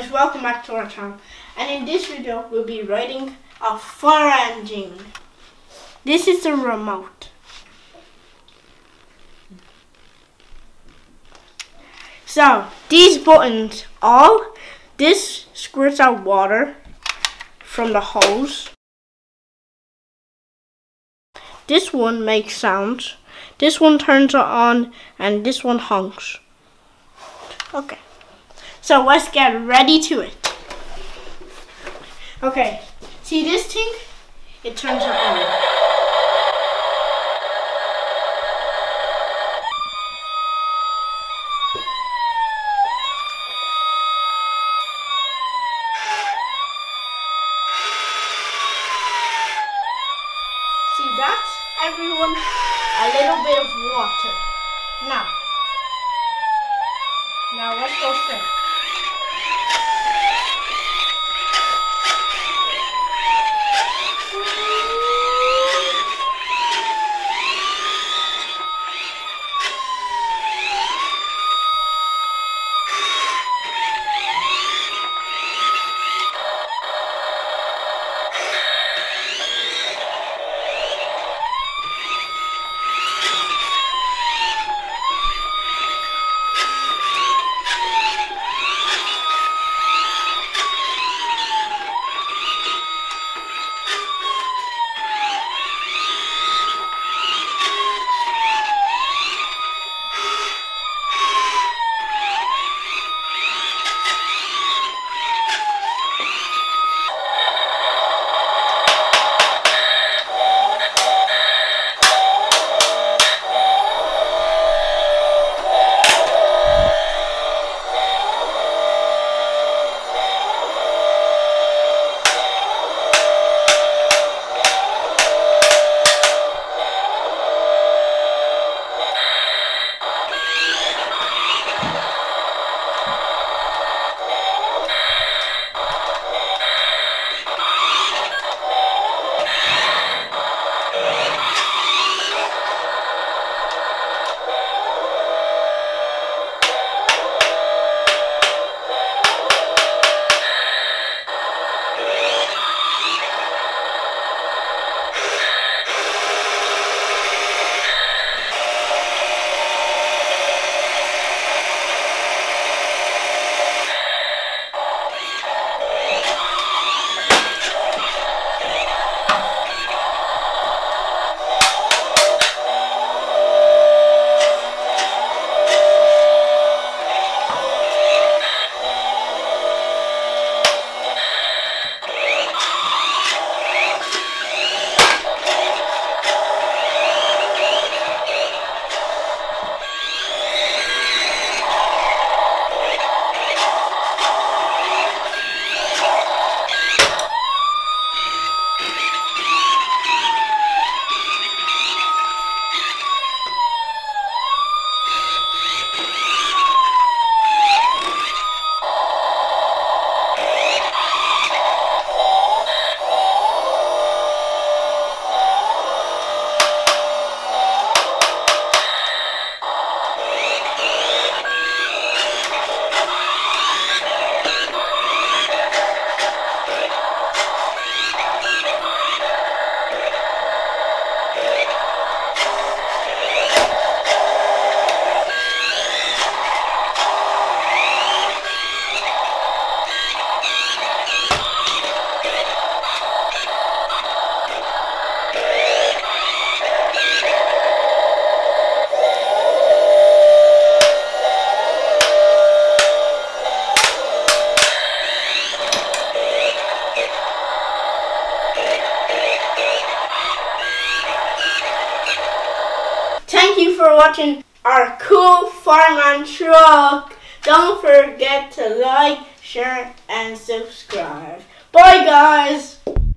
guys, welcome back to our channel, and in this video we'll be riding a fire engine. This is the remote. So these buttons, this squirts out water from the hose. This one makes sounds, this one turns it on, and this one honks. Okay, so let's get ready to it. Okay, see this thing? It turns it on. See, that's, everyone, a little bit of water. Now let's go straight. Thank you for watching our cool fireman truck. Don't forget to like, share, and subscribe. Bye guys!